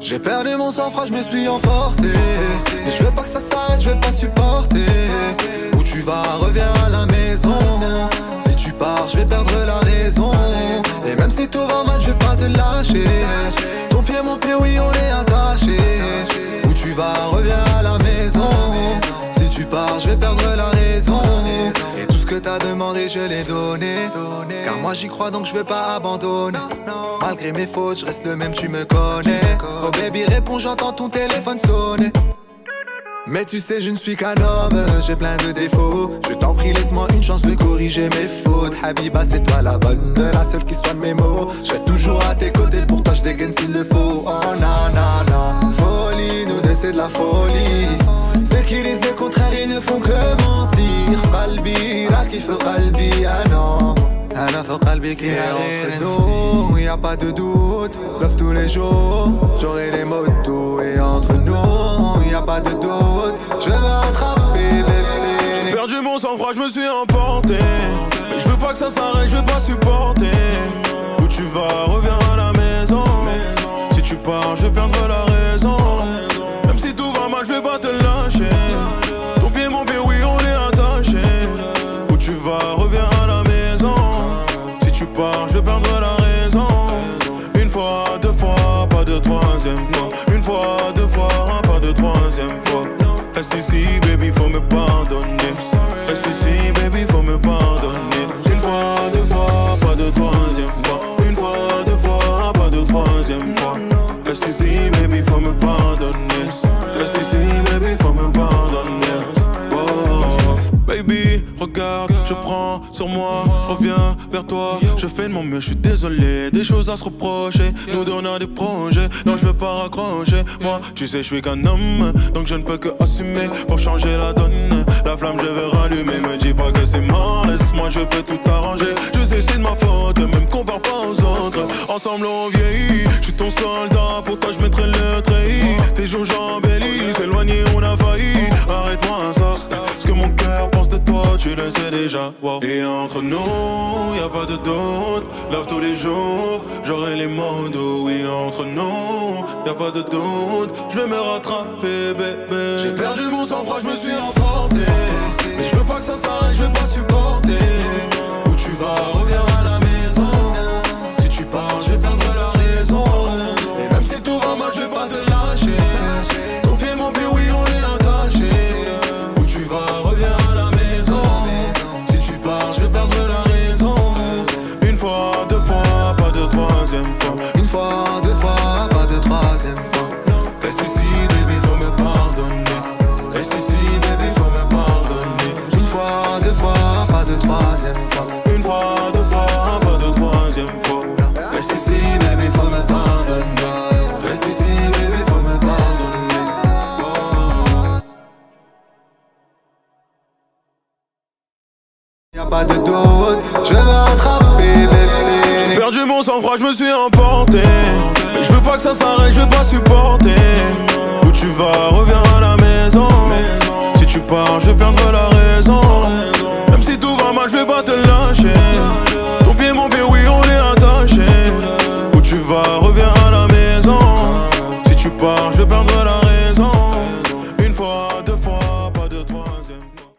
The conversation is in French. J'ai perdu mon sang-froid, je me suis emporté. Mais je veux pas que ça s'arrête, je veux pas supporter. Où tu vas, reviens à la maison. Si tu pars, je vais perdre la raison. Et même si tout va mal, je vais pas te lâcher. Ton pied, mon pied, oui, on est attaché. Où tu vas, reviens à la maison. Si tu pars, je vais perdre la raison. Et tout ce que t'as demandé, je l'ai donné. Car moi j'y crois, donc je veux pas abandonner. Malgré mes fautes, je reste le même, tu me connais. Oh baby, réponds, j'entends ton téléphone sonner. Mais tu sais, je ne suis qu'un homme, j'ai plein de défauts. Je t'en prie, laisse-moi une chance de corriger mes fautes. Habiba, c'est toi la bonne, la seule qui soigne mes mots. Je serai toujours à tes côtés, pour toi je dégaine s'il le faut. Oh nanana, folie, nous deux c'est de la folie. Ceux qui disent le contraire, ils ne font que mentir. Qalbi, Rakif Qalbi, ah non. Ana fait qalbi qui est entre nous, y a pas de doute. Love tous les jours, j'aurai les mots de tout. Et entre nous, y a pas de doute. Je vais me rattraper, bébé. J'ai perdu mon sang-froid, je me suis emporté. Je veux pas que ça s'arrête, je veux pas supporter. Où tu vas, reviens à la maison. Si tu pars, je vais perdre la raison. Même si tout va mal, je vais pas te lâcher. Ton pied, mon pied, oui, on est attaché. Où tu vas, reviens à la maison. Je vais perdre la raison. Une fois, deux fois, pas de troisième fois. Une fois, deux fois, pas de troisième fois. Reste ici, baby, faut me pardonner. Reste ici, baby, faut me pardonner. Une fois, deux fois, pas de troisième fois. Une fois, deux fois, pas de troisième fois. Reste ici, baby, faut me pardonner. Reste ici, baby, faut me pardonner. Oh, baby, regarde, je prends sur moi, je reviens vers toi. Je fais de mon mieux, je suis désolé. Des choses à se reprocher, nous deux on a des projets. Non, je veux pas raccrocher. Moi, tu sais, je suis qu'un homme, donc je ne peux que assumer. Pour changer la donne, la flamme je vais rallumer. Me dis pas que c'est mort, laisse-moi, je peux tout arranger. Je sais, c'est de ma faute, même compare pas aux autres. Ensemble on vieillit, je suis ton soldat. Pour toi je mettrai le treillis. Tes jours j'embellis, s'éloigner on a failli. Arrête-moi ça, ce que mon cœur pense de toi, tu le sais déjà. Wow. Et entre nous, y a pas de doute. Love tous les jours, j'aurai les mots doux. Et entre nous, y a pas de doute. Je vais me rattraper, bébé. J'ai perdu mon sang-froid, je me suis emporté. Mais je veux pas que ça s'arrête, je veux pas supporter. Où tu vas, reviens à la maison. Si tu pars, je vais perdre la raison. Et même si tout va mal, je vais pas te lâcher. Ton pied, mon pied, oui, on est attaché. Où tu vas, reviens à la maison. Si tu pars, je vais perdre la raison. Une fois, deux fois, pas de troisième fois. Une fois, deux fois, pas de troisième fois. Reste ici, baby, faut me pardonner. Reste ici, baby, faut me pardonner. Une fois, deux fois, pas de troisième fois. Une fois, deux fois, pas de troisième fois. Reste ici, baby, faut me pardonner. Reste ici, baby, faut me pardonner. Y'a pas de doute, je vais me rattraper, bébé. J'ai perdu mon sang-froid, je me suis emporté. Je veux pas que ça s'arrête, je veux pas supporter. Où tu vas, reviens à la maison. Si tu pars, je perds.